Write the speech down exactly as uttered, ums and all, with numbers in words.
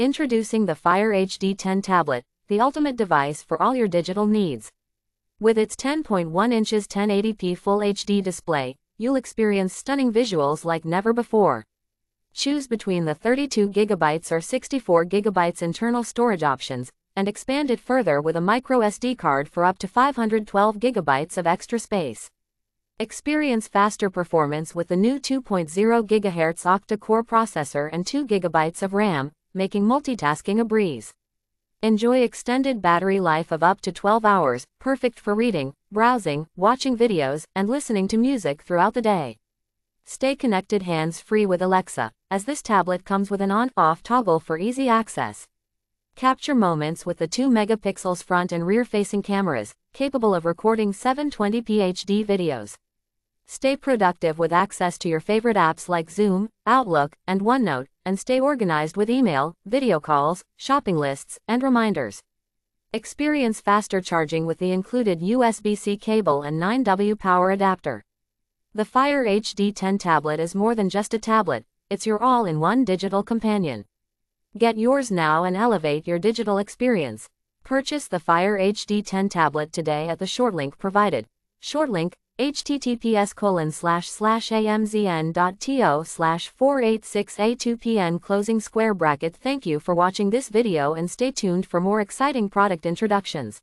Introducing the Fire H D ten Tablet, the ultimate device for all your digital needs. With its ten point one inches ten eighty p Full H D display, you'll experience stunning visuals like never before. Choose between the thirty-two gigabyte or sixty-four gigabyte internal storage options, and expand it further with a micro S D card for up to five hundred twelve gigabytes of extra space. Experience faster performance with the new two point oh gigahertz octa-core processor and two gigabytes of RAM, making multitasking a breeze. Enjoy extended battery life of up to twelve hours, perfect for reading, browsing, watching videos, and listening to music throughout the day. Stay connected hands-free with Alexa, as this tablet comes with an on-off toggle for easy access. Capture moments with the two megapixel front and rear-facing cameras, capable of recording seven twenty p H D videos. Stay productive with access to your favorite apps like Zoom, Outlook, and OneNote, and stay organized with email, video calls, shopping lists, and reminders. Experience faster charging with the included U S B C cable and nine watt power adapter. The Fire H D ten Tablet is more than just a tablet, it's your all-in-one digital companion. Get yours now and elevate your digital experience. Purchase the Fire H D ten Tablet today at the short link provided. Short link, https colon slash slash amazon dot to slash four eight six a two p n closing square bracket. Thank you for watching this video and stay tuned for more exciting product introductions.